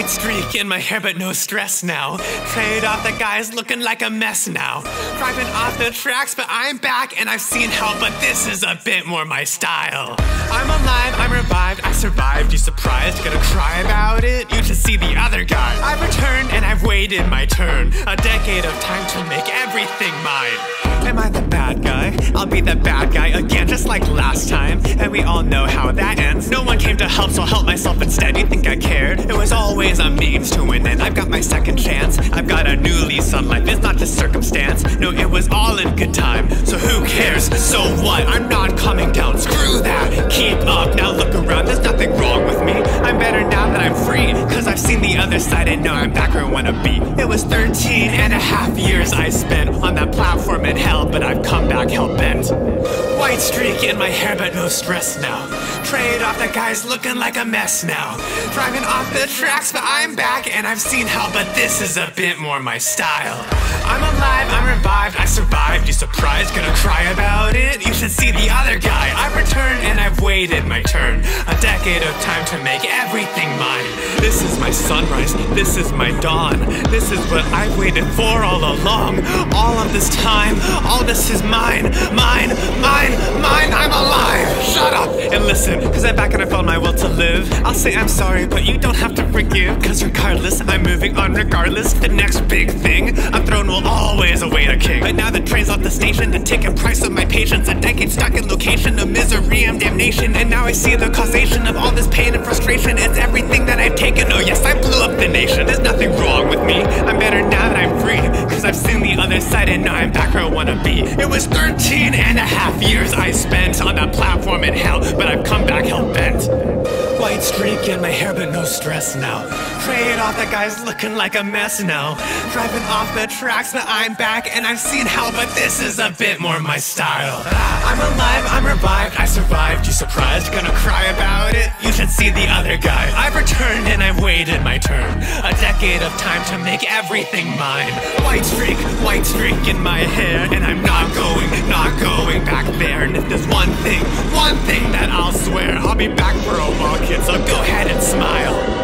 white streak in my hair, but no stress now. Trade off, the guy's looking like a mess now. Driving off the tracks, but I'm back and I've seen hell, but this is a bit more my style. I'm alive, I'm revived, I survived. You surprised? Gonna cry about it? You should see the other guy. I've returned and I've waited my turn. A decade of time to make everything mine. Am I the bad guy? I'll be the bad guy again, just like last time. And we all know how that ends. No one came to help, so I'll help myself instead. You think I cared? It was always a means to an end. I've got my second chance. I've got a new lease on life. It's not just circumstance. No, it was all in good time. So who cares? So what? I'm not coming down. Screw that. Keep up. Now look around. There's nothing wrong with me. I'm better now that I'm free. Cause I've seen the other side and know I'm back where I wanna be. It was 13 and a half years I spent on that platform in hell, but I've come back hell-bent. White streak in my hair, but no stress now. Trade off, the guy's looking like a mess now. Driving off the tracks, but I'm back and I've seen hell, but this is a bit more my style. I'm alive, I'm revived, I survived. You surprised? Gonna cry about it? You should see the other guy. I've returned and I've waited my turn. A decade of time to make everything mine. This is my sunrise, this is my dawn. This is what I've waited for all along. All of this time, all this is mine, mine, mine, mine. I'm alive! Shut up and listen, cause I'm back and I found my will to live. I'll say I'm sorry, but you don't have to forgive. Cause regardless, I'm moving on regardless. The next big thing, a throne will always await a king. But now the train's off the station, the ticket price of my patience. A decade stuck in location of misery and damnation. And now I see the causation of all this pain and frustration. It's everything that I've taken. Oh yes, I blew up the nation. There's nothing wrong with me. I'm better now that I'm free. Cause I've seen the other side and now I'm back where I wanna be. It was 13 and a half years I spent on that platform in hell, but I've come back hell-bent. White streak in my hair, but no stress now. Trade off, the guy's looking like a mess now. Driving off the tracks, but I'm back and I've seen hell, but this is a bit more my style. I'm alive, I'm revived, I survived. You surprised? Gonna cry about it? You should see the other guy. I've returned and I've waited my turn. A decade of time to make everything mine. White streak in my hair, and I'm not going back there. And if there's one thing that I'll swear, I'll be back for a while, kids, so go ahead and smile.